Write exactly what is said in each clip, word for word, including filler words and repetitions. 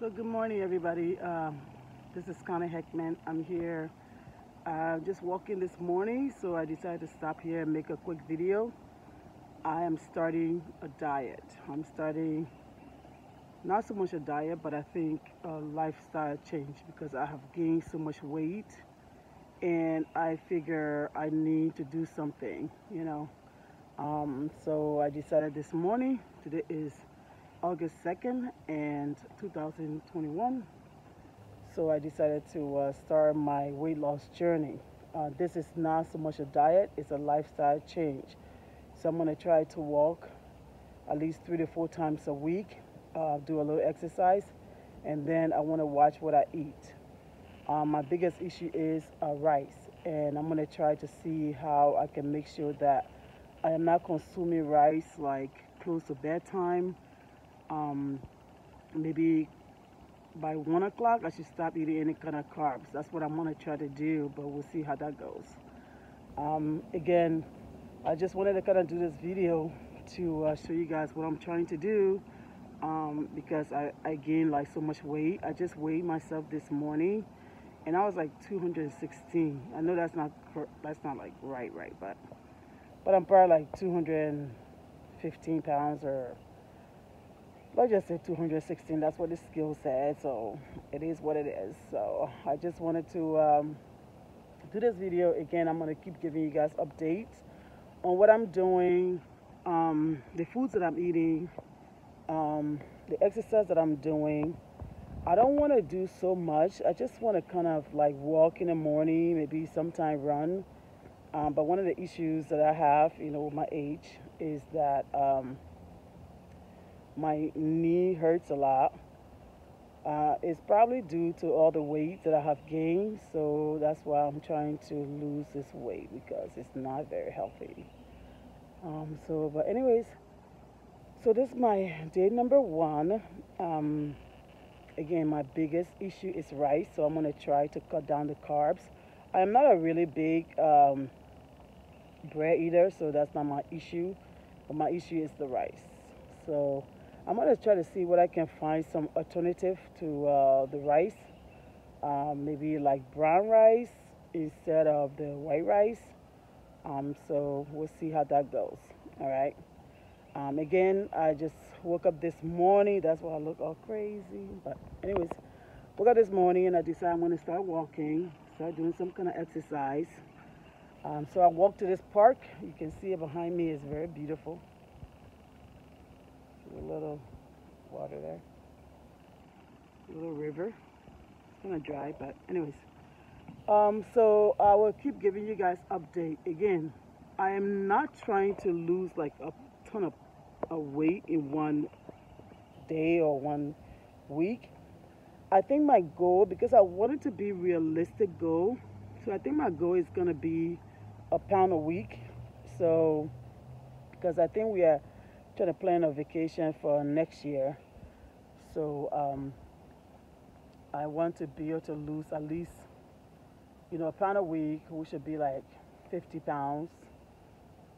So good morning, everybody. Um, this is Kana Heckman. I'm here uh, just walking this morning, so I decided to stop here and make a quick video. I am starting a diet. I'm starting not so much a diet, but I think a lifestyle change, because I have gained so much weight and I figure I need to do something, you know. Um, so I decided this morning, today is August second and two thousand twenty-one, so I decided to uh, start my weight loss journey. Uh, this is not so much a diet, it's a lifestyle change. So I'm going to try to walk at least three to four times a week, uh, do a little exercise, and then I want to watch what I eat. Um, my biggest issue is uh, rice, and I'm going to try to see how I can make sure that I am not consuming rice like close to bedtime. Um, maybe by one o'clock I should stop eating any kind of carbs. That's what I'm gonna try to do, but we'll see how that goes. Um, again, I just wanted to kind of do this video to uh, show you guys what I'm trying to do, um, because I, I gained like so much weight. I just weighed myself this morning and I was like two hundred sixteen. I know that's not that's not like right right, but but I'm probably like two hundred fifteen pounds, or let's just say two hundred sixteen. That's what the scale said, so it is what it is. So I just wanted to um, do this video. Again, I'm going to keep giving you guys updates on what I'm doing, um, the foods that I'm eating, um, the exercise that I'm doing. I don't want to do so much. I just want to kind of like walk in the morning, maybe sometime run. Um, but one of the issues that I have, you know, with my age is that um, my knee hurts a lot. Uh, it's probably due to all the weight that I have gained, so that's why I'm trying to lose this weight, because it's not very healthy. Um, so, but anyways, so this is my day number one. Um, again, my biggest issue is rice, so I'm gonna try to cut down the carbs. I'm not a really big um, bread eater, so that's not my issue, but my issue is the rice. So I'm going to try to see what I can find, some alternative to uh, the rice. Uh, maybe like brown rice instead of the white rice. Um, so we'll see how that goes. All right. Um, again, I just woke up this morning. That's why I look all crazy. But anyways, woke up this morning and I decided I'm going to start walking, start doing some kind of exercise. Um, so I walked to this park. You can see it behind me. It's very beautiful. A little water there, a little river. It's kind of dry, but anyways. Um, so I will keep giving you guys update. Again, I am not trying to lose like a ton of, of weight in one day or one week. I think my goal, because I want it to be realistic goal, so I think my goal is gonna be a pound a week. So because I think we are trying to plan a vacation for next year, so um, I want to be able to lose at least, you know, a pound a week. We should be like fifty pounds.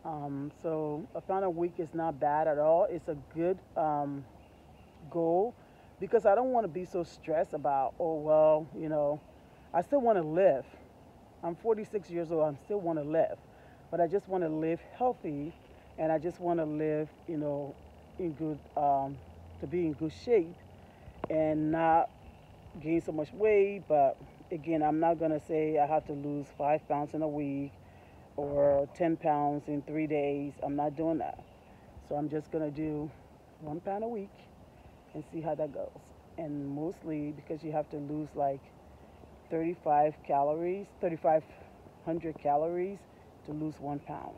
Um, so a pound a week is not bad at all. It's a good um, goal, because I don't want to be so stressed about, oh well, you know, I still want to live. I'm forty-six years old. I still want to live, but I just want to live healthy. And I just want to live, you know, in good, um, to be in good shape and not gain so much weight. But again, I'm not going to say I have to lose five pounds in a week or ten pounds in three days. I'm not doing that. So I'm just going to do one pound a week and see how that goes. And mostly because you have to lose like thirty-five calories, thirty-five hundred calories to lose one pound.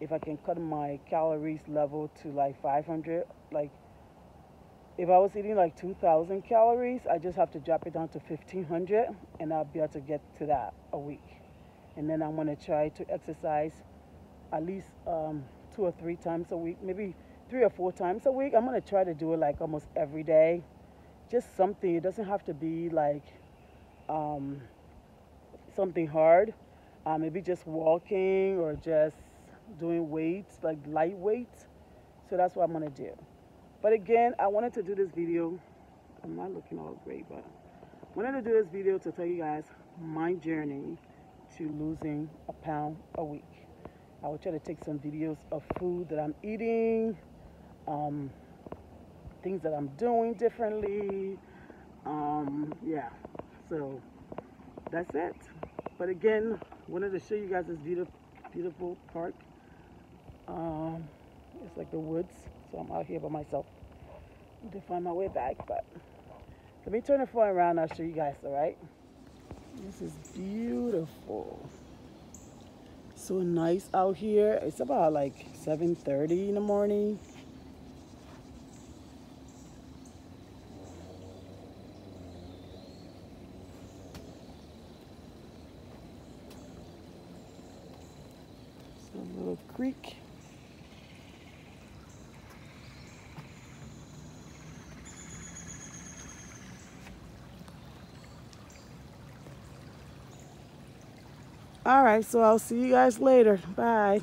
If I can cut my calories level to like five hundred, like if I was eating like two thousand calories, I just have to drop it down to fifteen hundred and I'll be able to get to that a week. And then I'm going to try to exercise at least um, two or three times a week, maybe three or four times a week. I'm going to try to do it like almost every day, just something. It doesn't have to be like um, something hard, uh, maybe just walking or just doing weights, like light weights. So that's what I'm gonna do. But again, I wanted to do this video I'm not looking all great, but I wanted to do this video to tell you guys my journey to losing a pound a week. I will try to take some videos of food that I'm eating, um, things that I'm doing differently, um, yeah, so that's it. But again, wanted to show you guys this beautiful, beautiful park. Um, it's like the woods, so I'm out here by myself. I need to find my way back, but let me turn the phone around. I'll show you guys. All right, this is beautiful. So nice out here. It's about like seven thirty in the morning. It's a little creek. All right, so I'll see you guys later. Bye.